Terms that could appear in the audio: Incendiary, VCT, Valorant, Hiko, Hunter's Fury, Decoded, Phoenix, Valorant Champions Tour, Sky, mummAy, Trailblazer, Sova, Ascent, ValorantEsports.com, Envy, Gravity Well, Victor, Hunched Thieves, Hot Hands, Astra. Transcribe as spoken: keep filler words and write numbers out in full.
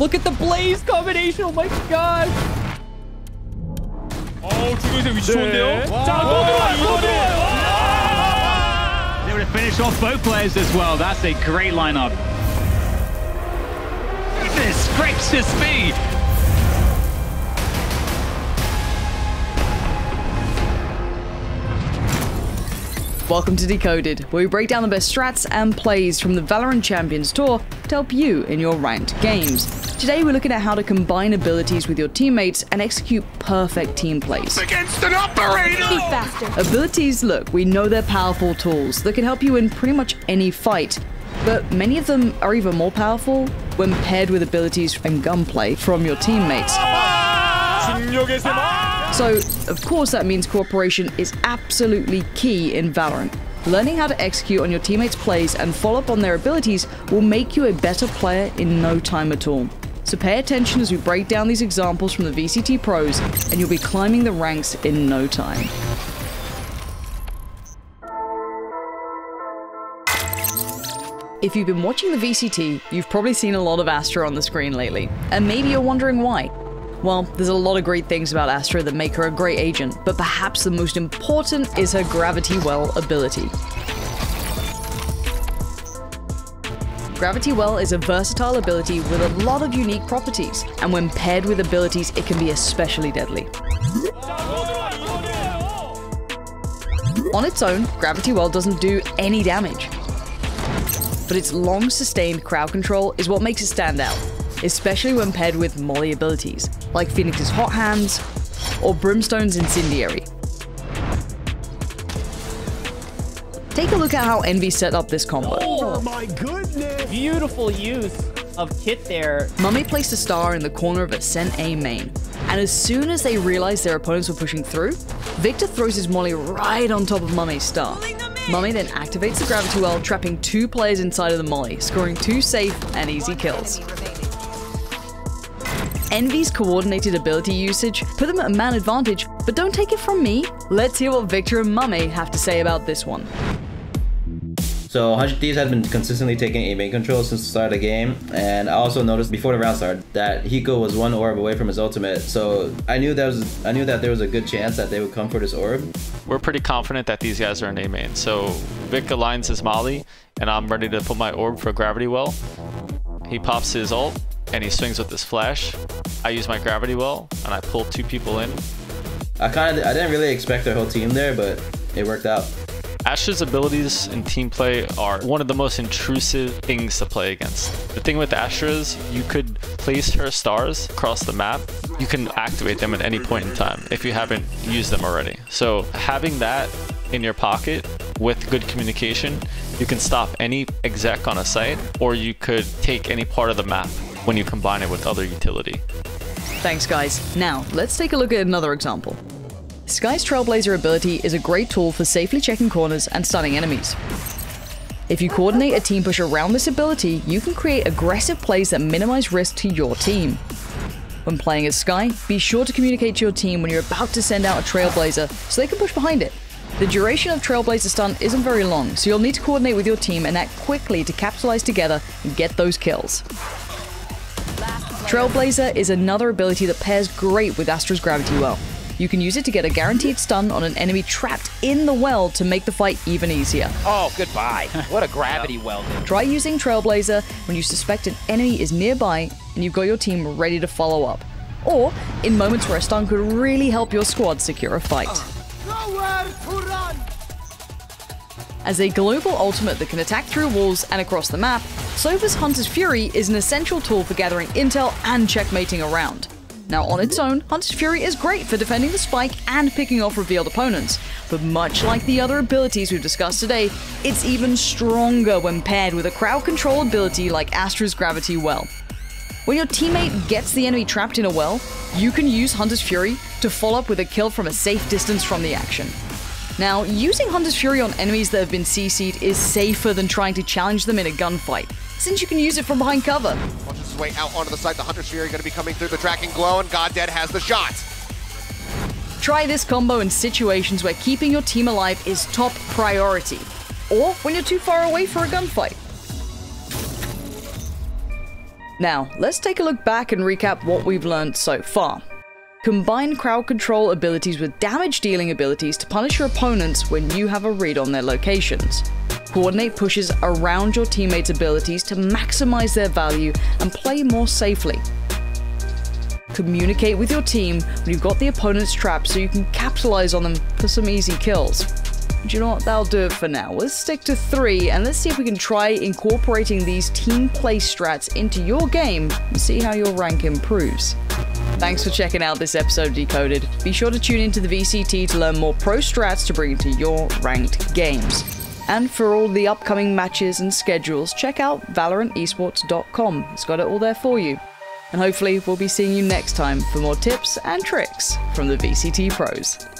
Look at the blaze combination. Oh my god. 어, 중에서 위치 좋은데요? 자, 모두 they would have finished off both players as well. That's a great lineup. This scrapes his speed. Welcome to Decoded, where we break down the best strats and plays from the Valorant Champions Tour to help you in your ranked games. Today we're looking at how to combine abilities with your teammates and execute perfect team plays. Against an operator! Be faster. Abilities, look, we know they're powerful tools that can help you in pretty much any fight, but many of them are even more powerful when paired with abilities and gunplay from your teammates. Ah! So, of course, that means cooperation is absolutely key in Valorant. Learning how to execute on your teammates' plays and follow up on their abilities will make you a better player in no time at all. So pay attention as we break down these examples from the V C T pros, and you'll be climbing the ranks in no time. If you've been watching the V C T, you've probably seen a lot of Astra on the screen lately, and maybe you're wondering why. Well, there's a lot of great things about Astra that make her a great agent, but perhaps the most important is her Gravity Well ability. Gravity Well is a versatile ability with a lot of unique properties, and when paired with abilities, it can be especially deadly. On its own, Gravity Well doesn't do any damage, but its long sustained crowd control is what makes it stand out, especially when paired with molly abilities, like Phoenix's Hot Hands or Brimstone's Incendiary. Take a look at how Envy set up this combo. Oh my goodness! Beautiful use of kit there. mummAy placed a star in the corner of Ascent A main, and as soon as they realized their opponents were pushing through, Victor throws his molly right on top of mummAy's star. mummAy then activates the Gravity Well, trapping two players inside of the molly, scoring two safe and easy kills. Envy's coordinated ability usage put them at a man advantage, but don't take it from me. Let's hear what Victor and mummAy have to say about this one. So Hunched Thieves has been consistently taking A main control since the start of the game, and I also noticed before the round started that Hiko was one orb away from his ultimate, so I knew that was I knew that there was a good chance that they would come for this orb. We're pretty confident that these guys are in A main, so Vic aligns his molly, and I'm ready to put my orb for Gravity Well. He pops his ult, and he swings with this flash. I use my Gravity Well, and I pull two people in. I kind of I didn't really expect their whole team there, but it worked out. Astra's abilities in team play are one of the most intrusive things to play against. The thing with Astra is you could place her stars across the map. You can activate them at any point in time if you haven't used them already. So having that in your pocket with good communication, you can stop any exec on a site, or you could take any part of the map when you combine it with other utility. Thanks, guys. Now, let's take a look at another example. Sky's Trailblazer ability is a great tool for safely checking corners and stunning enemies. If you coordinate a team push around this ability, you can create aggressive plays that minimize risk to your team. When playing as Sky, be sure to communicate to your team when you're about to send out a Trailblazer so they can push behind it. The duration of Trailblazer stun isn't very long, so you'll need to coordinate with your team and act quickly to capitalize together and get those kills. Trailblazer is another ability that pairs great with Astra's Gravity Well. You can use it to get a guaranteed stun on an enemy trapped in the well to make the fight even easier. Oh, goodbye. What a Gravity Well. Try using Trailblazer when you suspect an enemy is nearby and you've got your team ready to follow up, or in moments where a stun could really help your squad secure a fight. As a global ultimate that can attack through walls and across the map, Sova's Hunter's Fury is an essential tool for gathering intel and checkmating around. Now on its own, Hunter's Fury is great for defending the spike and picking off revealed opponents, but much like the other abilities we've discussed today, it's even stronger when paired with a crowd control ability like Astra's Gravity Well. When your teammate gets the enemy trapped in a well, you can use Hunter's Fury to follow up with a kill from a safe distance from the action. Now, using Hunter's Fury on enemies that have been C C'd is safer than trying to challenge them in a gunfight, since you can use it from behind cover. Watches his way out onto the side, the Hunter's Fury gonna be coming through the tracking glow, and God Dead has the shot. Try this combo in situations where keeping your team alive is top priority, or when you're too far away for a gunfight. Now, let's take a look back and recap what we've learned so far. Combine crowd control abilities with damage dealing abilities to punish your opponents when you have a read on their locations. Coordinate pushes around your teammates' abilities to maximize their value and play more safely. Communicate with your team when you've got the opponent's trapped so you can capitalize on them for some easy kills. Do you know what, that'll do it for now. Let's stick to three and let's see if we can try incorporating these team play strats into your game and see how your rank improves. Thanks for checking out this episode of Decoded. Be sure to tune into the V C T to learn more pro strats to bring into your ranked games. And for all the upcoming matches and schedules, check out Valorant Esports dot com. It's got it all there for you. And hopefully we'll be seeing you next time for more tips and tricks from the V C T pros.